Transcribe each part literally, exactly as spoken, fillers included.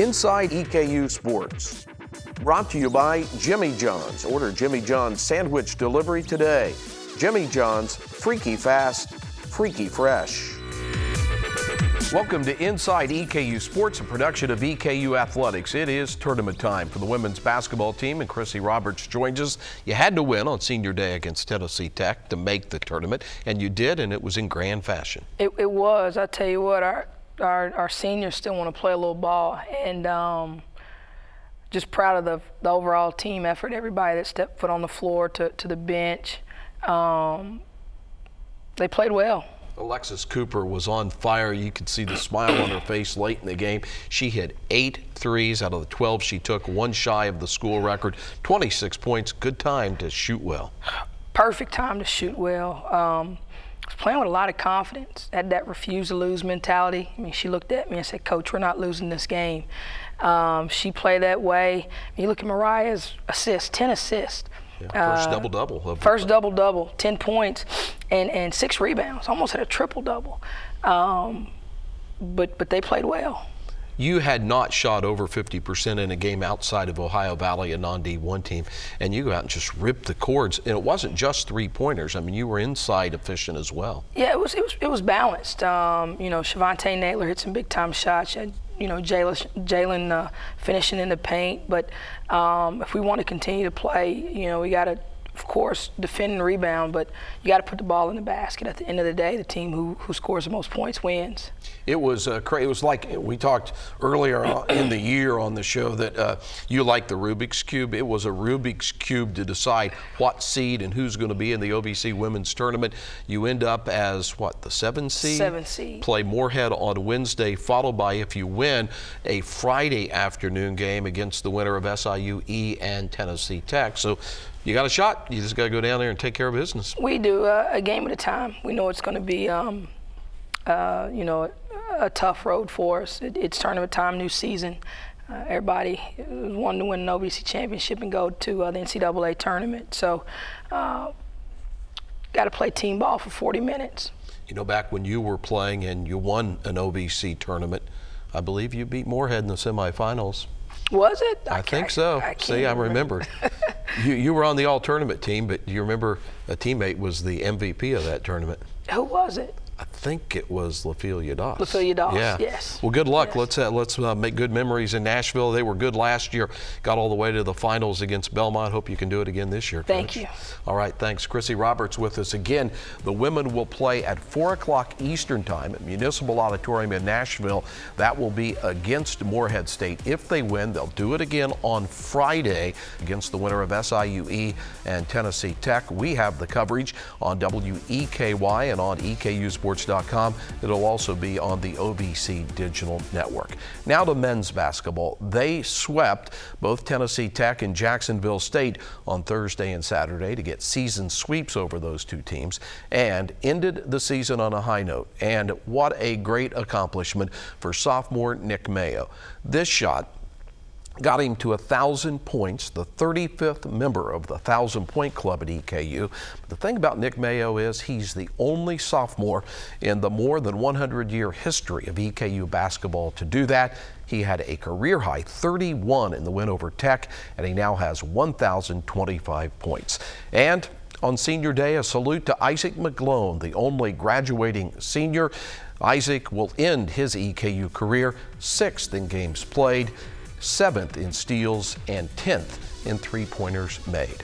Inside E K U Sports. Brought to you by Jimmy John's. Order Jimmy John's sandwich delivery today. Jimmy John's, freaky fast, freaky fresh. Welcome to Inside E K U Sports, a production of E K U Athletics. It is tournament time for the women's basketball team, and Chrissy Roberts joins us. You had to win on senior day against Tennessee Tech to make the tournament, and you did, and it was in grand fashion. It, it was. I tell you what, our, our, our seniors still want to play a little ball, and um, just proud of the, the overall team effort, everybody that stepped foot on the floor to, to the bench. Um, they played well. Alexis Cooper was on fire. You could see the smile on her face late in the game. She hit eight threes out of the twelve she took, one shy of the school record. twenty-six points, good time to shoot well. Perfect time to shoot well. Um, I was playing with a lot of confidence. Had that refuse-to-lose mentality. I mean, she looked at me and said, Coach, we're not losing this game. Um, she played that way. You look at Mariah's assist, ten assists. Yeah, first double-double. Uh, first double-double, ten points and, and six rebounds. Almost had a triple-double. Um, but, but they played well. You had not shot over fifty percent in a game outside of Ohio Valley, a non D one team, and you go out and just ripped the cords. And it wasn't just three-pointers. I mean, you were inside efficient as well. Yeah, it was, it was, it was balanced. Um, you know, Shavonte Naylor hit some big-time shots. She had, you know, Jalen, Jalen uh, finishing in the paint. But um, if we want to continue to play, you know, we got to, of course, defend and rebound, but you got to put the ball in the basket. At the end of the day, the team who, who scores the most points wins. It was uh, crazy. It was like we talked earlier in the year on the show that uh, you like the Rubik's Cube. It was a Rubik's Cube to decide what seed and who's going to be in the O V C Women's Tournament. You end up as, what, the seven seed? Seven seed. Play Morehead on Wednesday, followed by, if you win, a Friday afternoon game against the winner of S I U E and Tennessee Tech. So you got a shot. You just got to go down there and take care of business. We do uh, a game at a time. We know it's going to be, um, uh, you know, a, a tough road for us. It, it's tournament time, new season. Uh, everybody wanted to win an O V C championship and go to uh, the N C double A tournament. So, uh, got to play team ball for forty minutes. You know, back when you were playing and you won an O V C tournament, I believe you beat Morehead in the semifinals. Was it? I, I think so. I See, I remember. You, you were on the all-tournament team, but do you remember a teammate was the M V P of that tournament? Who was it? I think it was Lafilia Doss. Lafilia Doss, yeah. Yes. Well, good luck. Yes. Let's uh, let's uh, make good memories in Nashville. They were good last year. Got all the way to the finals against Belmont. Hope you can do it again this year, Coach. Thank you. All right, thanks. Chrissy Roberts with us again. The women will play at four o'clock Eastern Time at Municipal Auditorium in Nashville. That will be against Morehead State. If they win, they'll do it again on Friday against the winner of S I U E and Tennessee Tech. We have the coverage on W E K Y and on E K U Sports. It'll also be on the O V C Digital Network. Now to men's basketball. They swept both Tennessee Tech and Jacksonville State on Thursday and Saturday to get season sweeps over those two teams and ended the season on a high note. And what a great accomplishment for sophomore Nick Mayo. This shot got him to one thousand points, the thirty-fifth member of the one thousand point club at E K U. But the thing about Nick Mayo is he's the only sophomore in the more than one hundred year history of E K U basketball to do that. He had a career-high thirty-one in the win over Tech, and he now has one thousand twenty-five points. And on senior day, a salute to Isaac McGlone, the only graduating senior. Isaac will end his E K U career sixth in games played, seventh in steals, and tenth in three-pointers made.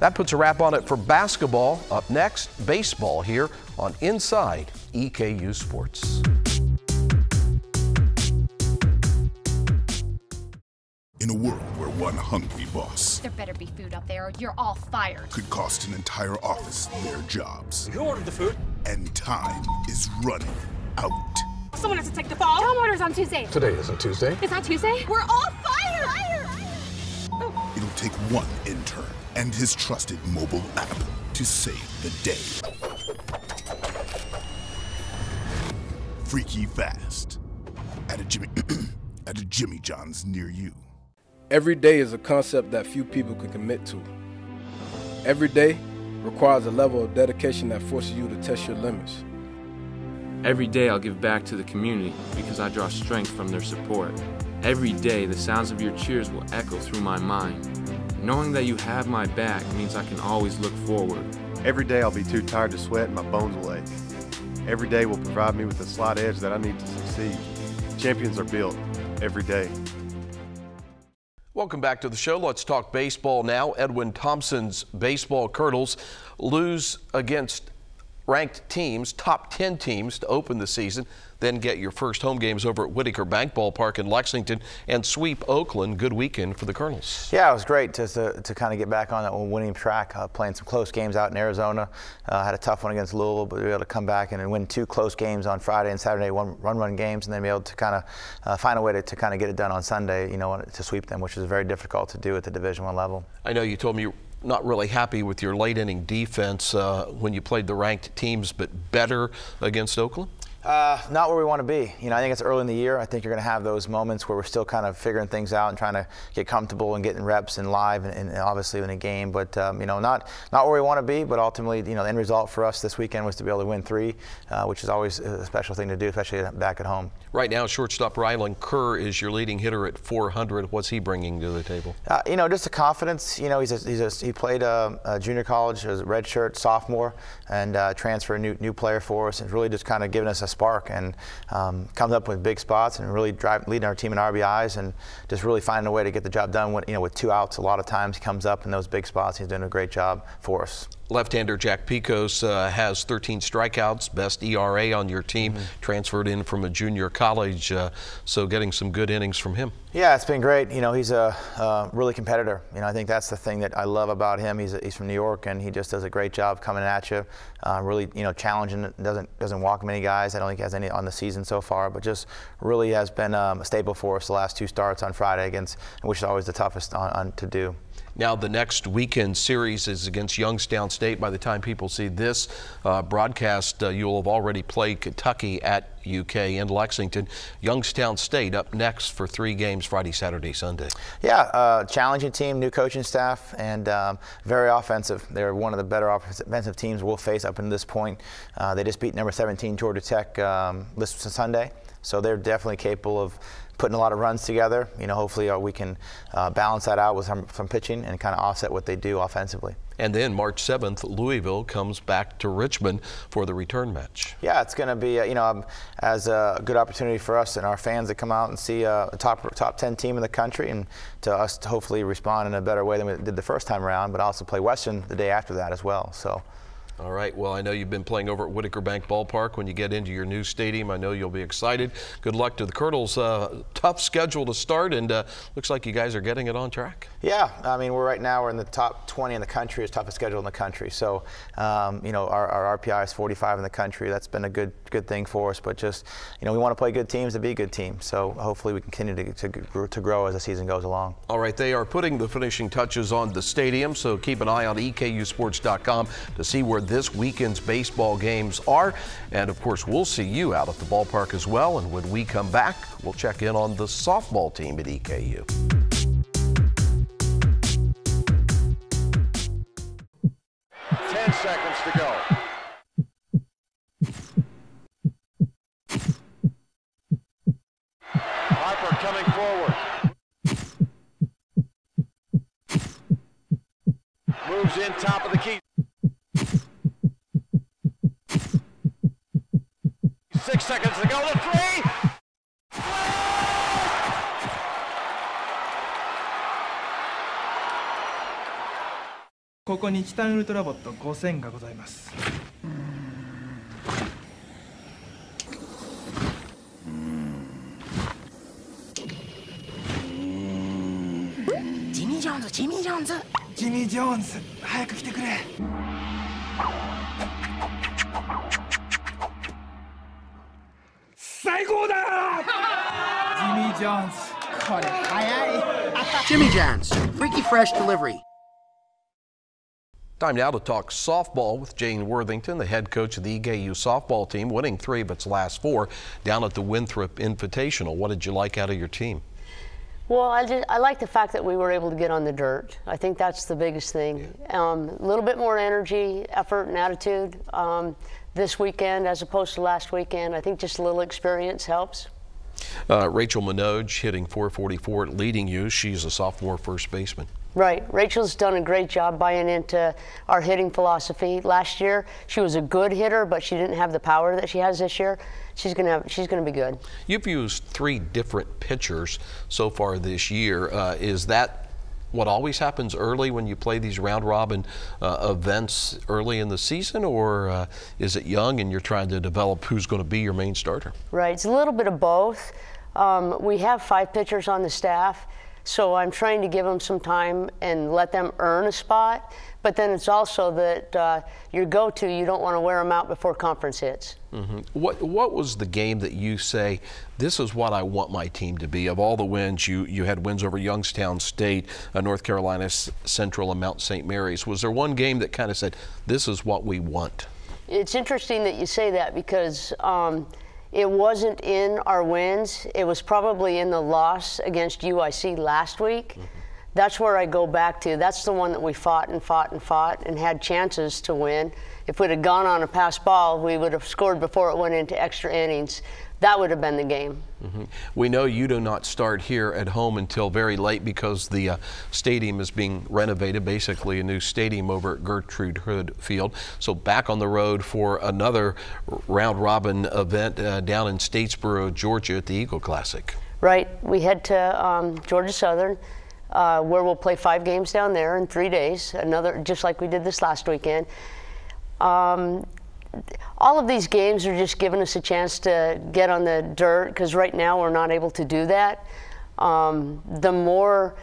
That puts a wrap on it for basketball. Up next, baseball here on Inside E K U Sports. In a world where one hungry boss... There better be food up there or you're all fired. ...could cost an entire office their jobs. You ordered the food. And time is running out. Someone has to take the fall. Tom orders on Tuesday. Today isn't Tuesday. It's not Tuesday? We're all fired! Fire, fire. Oh. It'll take one intern and his trusted mobile app to save the day. Freaky fast. At a Jimmy, at a Jimmy John's near you. Every day is a concept that few people can commit to. Every day requires a level of dedication that forces you to test your limits. Every day I'll give back to the community because I draw strength from their support. Every day, the sounds of your cheers will echo through my mind. Knowing that you have my back means I can always look forward. Every day I'll be too tired to sweat and my bones will ache. Every day will provide me with the slight edge that I need to succeed. Champions are built every day. Welcome back to the show. Let's talk baseball now. Edwin Thompson's baseball Colonels lose against ranked teams, top ten teams to open the season, then get your first home games over at Whitaker Bank Ballpark in Lexington and sweep Oakland. Good weekend for the Colonels. Yeah, it was great to, to, to kind of get back on that winning track, uh, playing some close games out in Arizona. Uh, had a tough one against Louisville, but we were able to come back and win two close games on Friday and Saturday, one run-run games, and then be able to kind of uh, find a way to, to kind of get it done on Sunday, you know, to sweep them, which is very difficult to do at the Division One level. I know you told me you not really happy with your late inning defense uh, when you played the ranked teams, but better against Oakland? Uh, not where we want to be. You know, I think it's early in the year. I think you're going to have those moments where we're still kind of figuring things out and trying to get comfortable and getting reps and live and, and obviously in a game. But, um, you know, not, not where we want to be, but ultimately, you know, the end result for us this weekend was to be able to win three, uh, which is always a special thing to do, especially back at home. Right now, shortstop Rylan Kerr is your leading hitter at four hundred. What's he bringing to the table? Uh, you know, just the confidence. You know, he's a, he's a, he played a, a junior college, as a redshirt sophomore, and uh, transfer a new, new player for us, and really just kind of giving us a spark and um, comes up with big spots and really drive, leading our team in R B Is and just really finding a way to get the job done. When, you know, with two outs, a lot of times he comes up in those big spots. He's doing a great job for us. Left-hander Jack Picos uh, has thirteen strikeouts, best E R A on your team, mm-hmm. transferred in from a junior college, uh, so getting some good innings from him. Yeah, it's been great. You know, he's a uh, really competitor. You know, I think that's the thing that I love about him. He's, a, he's from New York, and he just does a great job coming at you, uh, really, you know, challenging, doesn't, doesn't walk many guys. I don't think he has any on the season so far, but just really has been um, a staple for us the last two starts on Friday against, which is always the toughest on, on, to do. Now the next weekend series is against Youngstown State. By the time people see this uh, broadcast, uh, you'll have already played Kentucky at U K in Lexington. Youngstown State up next for three games Friday, Saturday, Sunday. Yeah, uh, challenging team, new coaching staff, and um, very offensive. They're one of the better offensive teams we'll face up until this point. Uh, they just beat number seventeen Georgia Tech um, this Sunday, so they're definitely capable of putting a lot of runs together. You know, hopefully uh, we can uh, balance that out with some, some pitching and kind of offset what they do offensively. And then March seventh, Louisville comes back to Richmond for the return match. Yeah, it's going to be, uh, you know, um, as a good opportunity for us and our fans to come out and see uh, a top top ten team in the country, and to us to hopefully respond in a better way than we did the first time around, but also play Western the day after that as well. So. All right, well, I know you've been playing over at Whitaker Bank Ballpark. When you get into your new stadium, I know you'll be excited. Good luck to the Colonels. Uh, tough schedule to start, and uh, looks like you guys are getting it on track. Yeah, I mean, we're right now we're in the top twenty in the country, is toughest schedule in the country. So, um, you know, our, our R P I is forty-five in the country. That's been a good good thing for us, but just, you know, we want to play good teams to be a good team. So hopefully we continue to, to, to grow as the season goes along. All right, they are putting the finishing touches on the stadium, so keep an eye on E K U sports dot com to see where this weekend's baseball games are, and of course we'll see you out at the ballpark as well, and when we come back we'll check in on the softball team at E K U. ten seconds to go. Harper coming forward. Moves in top of the key. Six seconds to go, to three! Jimmy Jones, Jimmy Jones! Jimmy Jones, hurry up! Jimmy Jones, caught it. Aye, aye. Jimmy Jones, freaky fresh delivery. Time now to talk softball with Jane Worthington, the head coach of the E K U softball team, winning three of its last four down at the Winthrop Invitational. What did you like out of your team? Well, I, did, I like the fact that we were able to get on the dirt. I think that's the biggest thing. A um, little bit more energy, effort, and attitude um, this weekend as opposed to last weekend. I think just a little experience helps. Uh, Rachel Manoj hitting four forty-four, leading you. She's a sophomore first baseman. Right. Rachel's done a great job buying into our hitting philosophy. Last year, she was a good hitter, but she didn't have the power that she has this year. She's gonna have, she's gonna be good. You've used three different pitchers so far this year. Uh, is that what always happens early when you play these round robin uh, events early in the season, or uh, is it young and you're trying to develop who's going to be your main starter? Right. It's a little bit of both. Um, we have five pitchers on the staff. So I'm trying to give them some time and let them earn a spot. But then it's also that uh, your go-to, you don't want to wear them out before conference hits. Mm-hmm. What What was the game that you say, this is what I want my team to be? Of all the wins, you, you had wins over Youngstown State, uh, North Carolina Central, and Mount Saint Mary's. Was there one game that kind of said, this is what we want? It's interesting that you say that because um, it wasn't in our wins. It was probably in the loss against U I C last week. Mm-hmm. That's where I go back to. That's the one that we fought and fought and fought and had chances to win. If we'd have gone on a pass ball, we would have scored before it went into extra innings. That would have been the game. Mm-hmm. We know you do not start here at home until very late because the uh, stadium is being renovated, basically a new stadium over at Gertrude Hood Field. So back on the road for another round robin event uh, down in Statesboro, Georgia at the Eagle Classic. Right. We head to um, Georgia Southern, uh, where we'll play five games down there in three days, another just like we did this last weekend. Um, All of these games are just giving us a chance to get on the dirt because right now we're not able to do that. Um, the more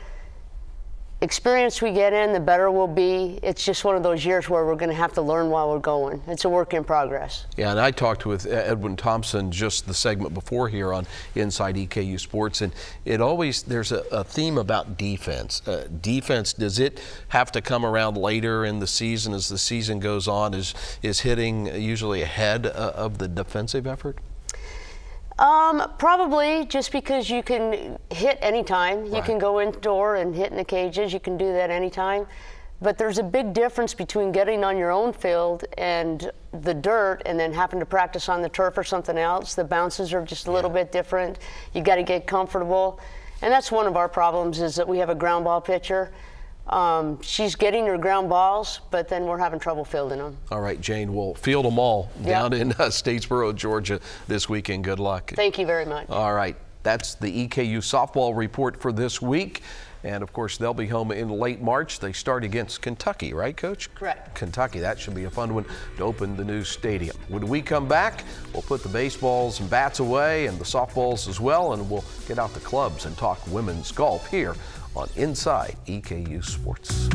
experience we get in, the better we'll be. It's just one of those years where we're going to have to learn while we're going. It's a work in progress. Yeah, and I talked with Edwin Thompson just the segment before here on Inside E K U Sports, and it always, there's a, a theme about defense. Uh, defense, does it have to come around later in the season as the season goes on? Is, is hitting usually ahead uh, of the defensive effort? Um, probably, just because you can hit anytime. You right. can go indoor and hit in the cages. You can do that anytime. But there's a big difference between getting on your own field and the dirt and then having to practice on the turf or something else. The bounces are just a little yeah. bit different. You got to get comfortable. And that's one of our problems is that we have a ground ball pitcher. Um, she's getting her ground balls, but then we're having trouble fielding them. All right, Jane, we'll field them all down yep. in uh, Statesboro, Georgia this weekend. Good luck. Thank you very much. All right, that's the E K U softball report for this week. And, of course, they'll be home in late March. They start against Kentucky, right, Coach? Correct. Kentucky. That should be a fun one to open the new stadium. When we come back, we'll put the baseballs and bats away and the softballs as well, and we'll get out the clubs and talk women's golf here on Inside E K U Sports.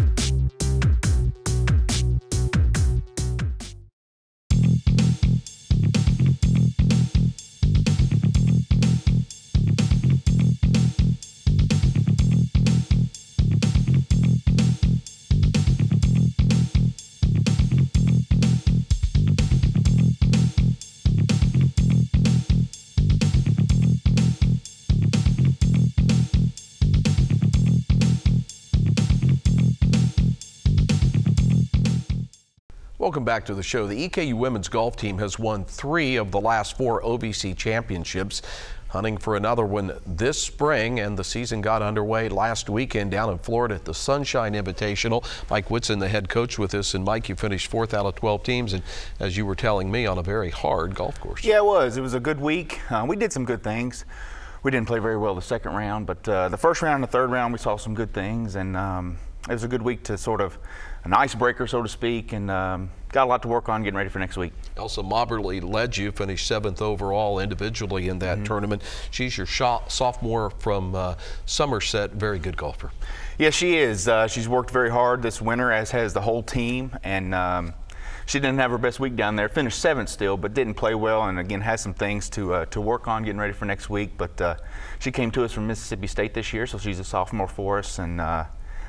Welcome back to the show. The E K U women's golf team has won three of the last four O V C championships, hunting for another one this spring, and the season got underway last weekend down in Florida at the Sunshine Invitational. Mike Whitson, the head coach, with us. And Mike, you finished fourth out of twelve teams, and as you were telling me, on a very hard golf course. Yeah, it was. It was a good week. Uh, we did some good things. We didn't play very well the second round, but uh, the first round and the third round, we saw some good things, and um, it was a good week to sort of an icebreaker, so to speak, and um, got a lot to work on getting ready for next week. Elsa Moberly led you, finished seventh overall individually in that mm-hmm. tournament. She's your sophomore from uh, Somerset, very good golfer. Yeah, she is. Uh, she's worked very hard this winter, as has the whole team, and um, she didn't have her best week down there. Finished seventh still, but didn't play well, and again, has some things to uh, to work on getting ready for next week. But uh, she came to us from Mississippi State this year, so she's a sophomore for us, and uh,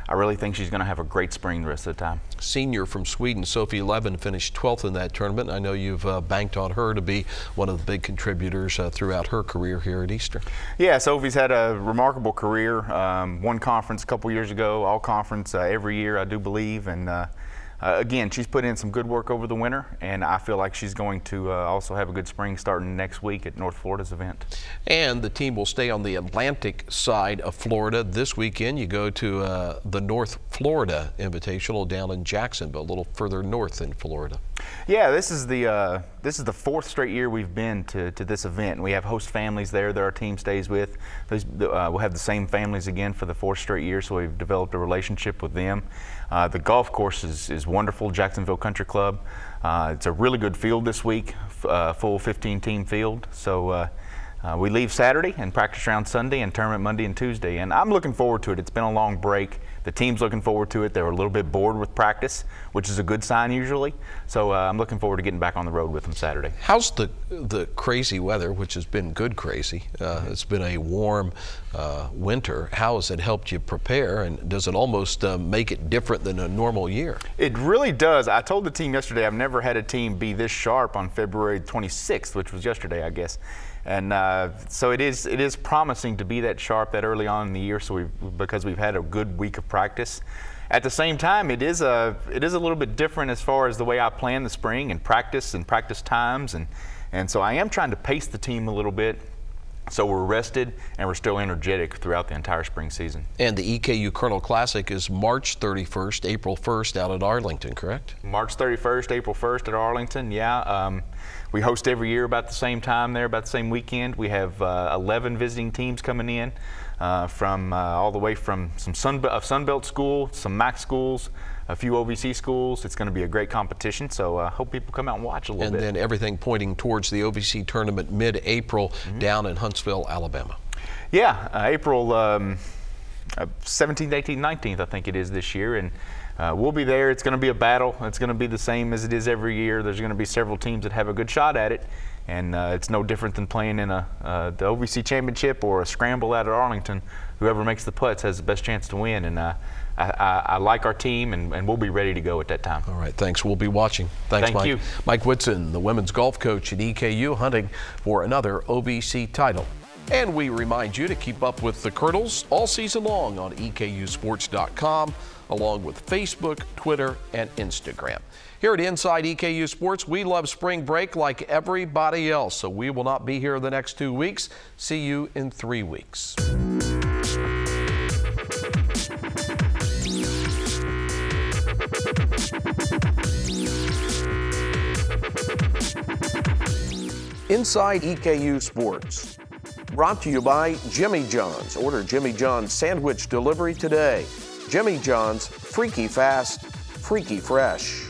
I really think she's going to have a great spring the rest of the time. Senior from Sweden, Sophie Levin, finished twelfth in that tournament. I know you've uh, banked on her to be one of the big contributors uh, throughout her career here at Eastern. Yeah, Sophie's had a remarkable career. Um, won conference a couple years ago, all conference uh, every year, I do believe, and uh, uh, again, she's put in some good work over the winter, and I feel like she's going to uh, also have a good spring starting next week at North Florida's event. And the team will stay on the Atlantic side of Florida this weekend. You go to uh, the North Florida Invitational down in Jacksonville, a little further north in Florida. Yeah, this is the uh, this is the fourth straight year we've been to to this event. And we have host families there that our team stays with. Those, uh, we'll have the same families again for the fourth straight year, so we've developed a relationship with them. Uh, the golf course is is wonderful, Jacksonville Country Club. Uh, it's a really good field this week, uh, full fifteen team field. So. Uh, Uh, we leave Saturday and practice around Sunday and tournament Monday and Tuesday, and I'm looking forward to it. It's been a long break. The team's looking forward to it. They were a little bit bored with practice, which is a good sign usually. So uh, I'm looking forward to getting back on the road with them Saturday. How's the the crazy weather, which has been good crazy? Uh, it's been a warm uh, winter. How has it helped you prepare, and does it almost uh, make it different than a normal year? It really does. I told the team yesterday I've never had a team be this sharp on February twenty-sixth, which was yesterday, I guess. And uh, so it is. It is promising to be that sharp that early on in the year. So we, because we've had a good week of practice. At the same time, it is a it is a little bit different as far as the way I plan the spring and practice and practice times, and and so I am trying to pace the team a little bit. So we're rested and we're still energetic throughout the entire spring season. And the E K U Colonel Classic is March thirty-first, April first out at Arlington, correct? March thirty-first, April first at Arlington, yeah. Um, we host every year about the same time there, about the same weekend. We have uh, eleven visiting teams coming in uh, from uh, all the way from some Sun, uh, Sunbelt school, some M A C schools, a few O V C schools. It's going to be a great competition, so I uh, hope people come out and watch a little and bit. And then everything pointing towards the O V C tournament mid-April mm-hmm. down in Huntsville, Alabama. Yeah, uh, April um, uh, seventeenth, eighteenth, nineteenth, I think it is this year, and uh, we'll be there. It's going to be a battle. It's going to be the same as it is every year. There's going to be several teams that have a good shot at it, and uh, it's no different than playing in a uh, the O V C championship or a scramble out at Arlington. Whoever makes the putts has the best chance to win, and uh, I, I, I like our team, and, and we'll be ready to go at that time. All right, thanks. We'll be watching. Thanks, Thank Mike. You. Mike Whitson, the women's golf coach at E K U, hunting for another O V C title. And we remind you to keep up with the Colonels all season long on E K U sports dot com, along with Facebook, Twitter, and Instagram. Here at Inside E K U Sports, we love spring break like everybody else, so we will not be here the next two weeks. See you in three weeks. Inside E K U Sports, brought to you by Jimmy John's. Order Jimmy John's sandwich delivery today. Jimmy John's, freaky fast, freaky fresh.